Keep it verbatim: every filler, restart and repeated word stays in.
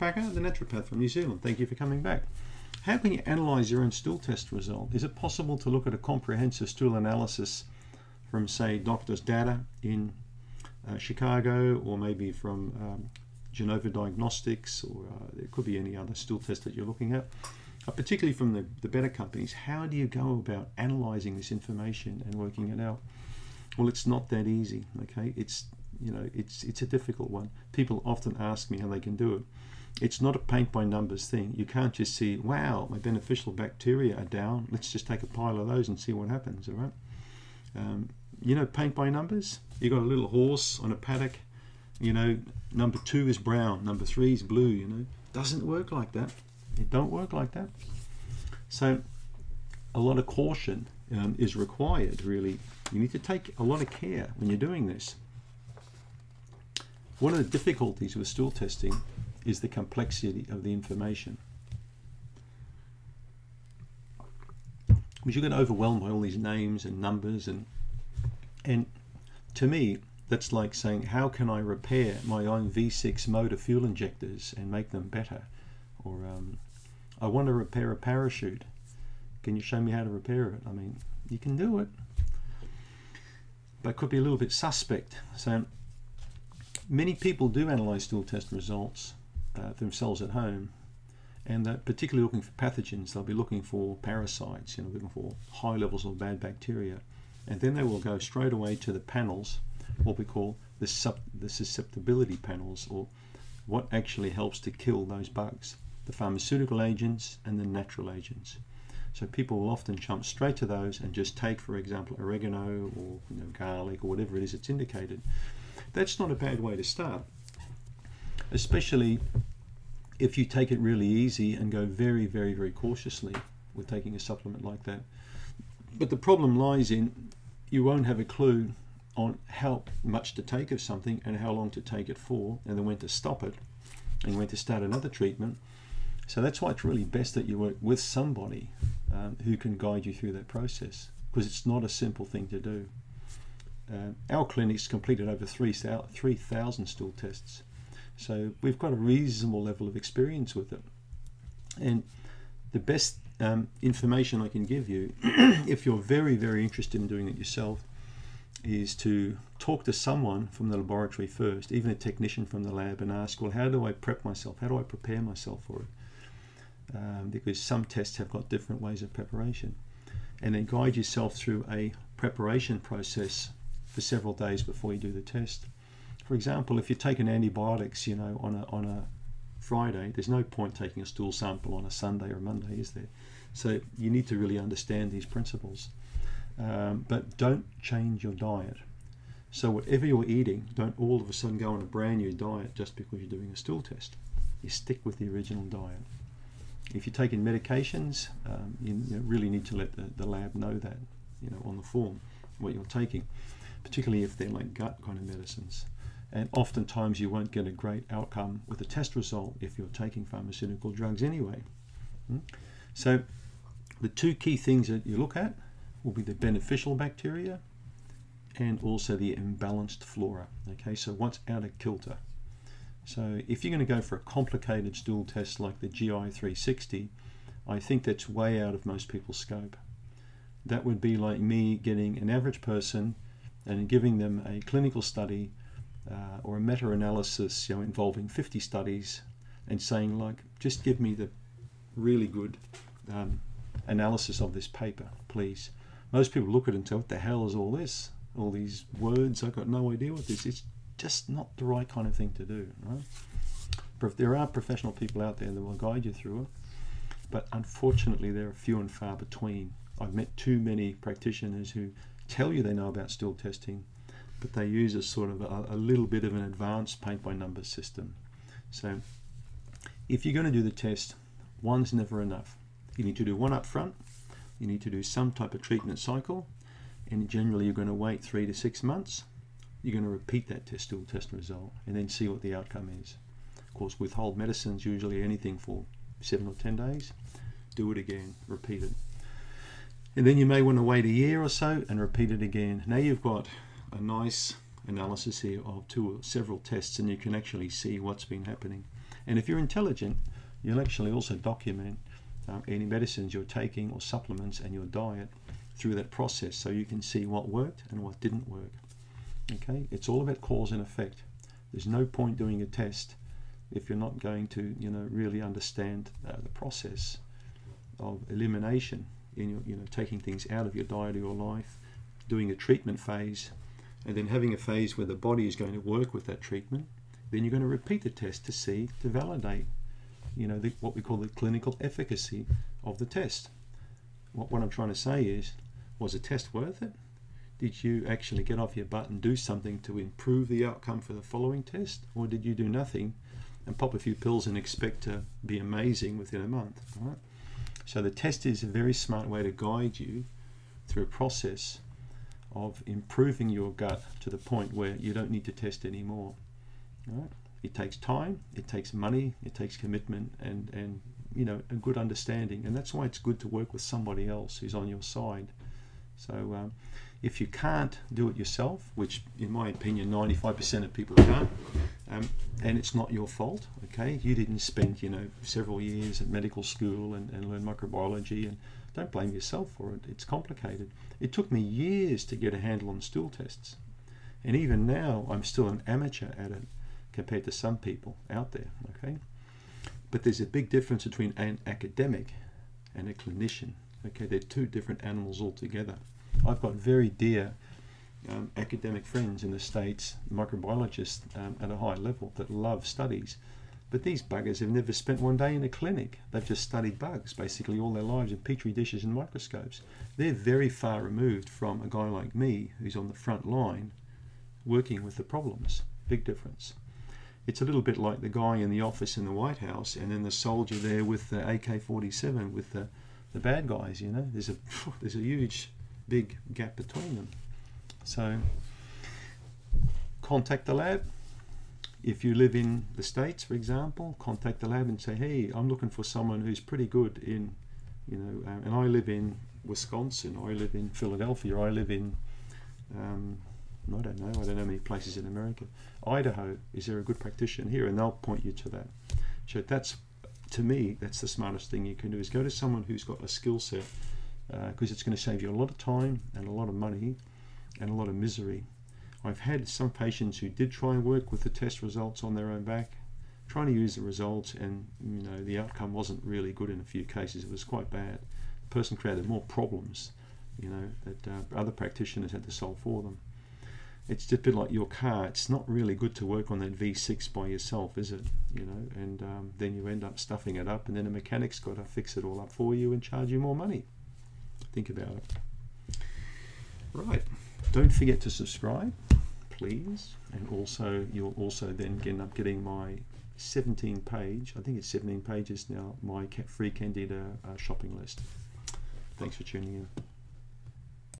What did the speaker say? Bakker, the naturopath from New Zealand. Thank you for coming back. How can you analyse your own stool test result? Is it possible to look at a comprehensive stool analysis from, say, doctors' data in uh, Chicago, or maybe from um, Genova Diagnostics, or uh, it could be any other stool test that you're looking at, uh, particularly from the, the better companies? How do you go about analysing this information and working it out? Well, it's not that easy, okay? It's, you know, it's, it's a difficult one. People often ask me how they can do it. It's not a paint by numbers thing. You can't just see, wow, my beneficial bacteria are down, let's just take a pile of those and see what happens, all right? Um, you know, paint by numbers? You got a little horse on a paddock, you know, number two is brown, number three is blue, you know. Doesn't work like that. It don't work like that. So a lot of caution um, is required, really. You need to take a lot of care when you're doing this. One of the difficulties with stool testing is the complexity of the information, because you're going to overwhelm by all these names and numbers, and and to me that's like saying, how can I repair my own V six motor fuel injectors and make them better? Or um, I want to repair a parachute, can you show me how to repair it? I mean, you can do it, but it could be a little bit suspect. So many people do analyze stool test results Uh, themselves at home, and they're particularly looking for pathogens. They'll be looking for parasites, you know, looking for high levels of bad bacteria, and then they will go straight away to the panels, what we call the, sub, the susceptibility panels, or what actually helps to kill those bugs, the pharmaceutical agents and the natural agents. So people will often jump straight to those and just take, for example, oregano or, you know, garlic or whatever it is it's indicated. That's not a bad way to start, especially if you take it really easy and go very, very, very cautiously with taking a supplement like that. But the problem lies in, you won't have a clue on how much to take of something and how long to take it for, and then when to stop it and when to start another treatment. So that's why it's really best that you work with somebody um, who can guide you through that process, because it's not a simple thing to do. Uh, our clinic's completed over three thousand stool tests. So we've got a reasonable level of experience with it. And the best um, information I can give you, if you're very, very interested in doing it yourself, is to talk to someone from the laboratory first, even a technician from the lab, and ask, well, how do I prep myself? How do I prepare myself for it? Um, because some tests have got different ways of preparation. And then guide yourself through a preparation process for several days before you do the test. For example, if you're taking antibiotics, you know, on a, on a Friday, there's no point taking a stool sample on a Sunday or a Monday, is there? So you need to really understand these principles. Um, but don't change your diet. So whatever you're eating, don't all of a sudden go on a brand new diet just because you're doing a stool test. You stick with the original diet. If you're taking medications, um, you, you really need to let the, the lab know that, you know, on the form, what you're taking, particularly if they're like gut kind of medicines. And oftentimes you won't get a great outcome with a test result if you're taking pharmaceutical drugs anyway. So the two key things that you look at will be the beneficial bacteria and also the imbalanced flora. Okay, so what's out of kilter? So if you're going to go for a complicated stool test like the G I three sixty, I think that's way out of most people's scope. That would be like me getting an average person and giving them a clinical study Uh, or a meta-analysis, you know, involving fifty studies, and saying, like, just give me the really good um, analysis of this paper, please. Most people look at it and say, what the hell is all this? All these words, I've got no idea what this is. It's just not the right kind of thing to do, right? But there are professional people out there that will guide you through it, but unfortunately there are few and far between. I've met too many practitioners who tell you they know about stool testing, but they use a sort of a, a little bit of an advanced paint-by-numbers system. So if you're going to do the test, one's never enough. You need to do one up front, you need to do some type of treatment cycle, and generally you're going to wait three to six months. You're going to repeat that test, stool test result, and then see what the outcome is. Of course, withhold medicines, usually anything for seven or ten days. Do it again, repeat it. And then you may want to wait a year or so and repeat it again. Now you've got a nice analysis here of two or several tests, and you can actually see what's been happening. And if you're intelligent, you'll actually also document um, any medicines you're taking or supplements and your diet through that process, so you can see what worked and what didn't work. Okay, it's all about cause and effect. There's no point doing a test if you're not going to, you know, really understand uh, the process of elimination in your, you know, taking things out of your diet or your life, doing a treatment phase, and then having a phase where the body is going to work with that treatment. Then you're going to repeat the test to see, to validate, you know, the, what we call the clinical efficacy of the test. What, what I'm trying to say is, was a test worth it? Did you actually get off your butt and do something to improve the outcome for the following test? Or did you do nothing and pop a few pills and expect to be amazing within a month? All right? So the test is a very smart way to guide you through a process of improving your gut to the point where you don't need to test anymore. All right? It takes time, it takes money, it takes commitment, and, and you know, a good understanding. And that's why it's good to work with somebody else who's on your side. So um, if you can't do it yourself, which in my opinion ninety-five percent of people can't, um, and it's not your fault, okay? You didn't spend, you know, several years at medical school and, and learn microbiology, and don't blame yourself for it. It's complicated. It took me years to get a handle on stool tests, and even now I'm still an amateur at it compared to some people out there, okay? But there's a big difference between an academic and a clinician. Okay, they're two different animals altogether. I've got very dear um, academic friends in the States, microbiologists um, at a high level that love studies, but these buggers have never spent one day in a clinic. They've just studied bugs basically all their lives in petri dishes and microscopes. They're very far removed from a guy like me who's on the front line working with the problems. Big difference. It's a little bit like the guy in the office in the White House and then the soldier there with the A K forty-seven with the the bad guys, you know. There's a there's a huge big gap between them. So contact the lab. If you live in the States, for example, contact the lab and say, hey, I'm looking for someone who's pretty good in, you know, um, and I live in Wisconsin, or I live in Philadelphia, or I live in um, I don't know, I don't know many places in America. Idaho, is there a good practitioner here? And they'll point you to that. So that's, to me, that's the smartest thing you can do, is go to someone who's got a skill set, because uh, it's going to save you a lot of time and a lot of money and a lot of misery. I've had some patients who did try and work with the test results on their own back, trying to use the results, and you know, the outcome wasn't really good in a few cases. It was quite bad. The person created more problems, you know, that uh, other practitioners had to solve for them. It's just a bit like your car. It's not really good to work on that V six by yourself, is it? You know, and um, then you end up stuffing it up, and then a mechanic's got to fix it all up for you and charge you more money. Think about it. Right. Don't forget to subscribe, please. And also, you'll also then end up getting my seventeen page, I think it's seventeen pages now, my free Candida uh, shopping list. Thanks for tuning in.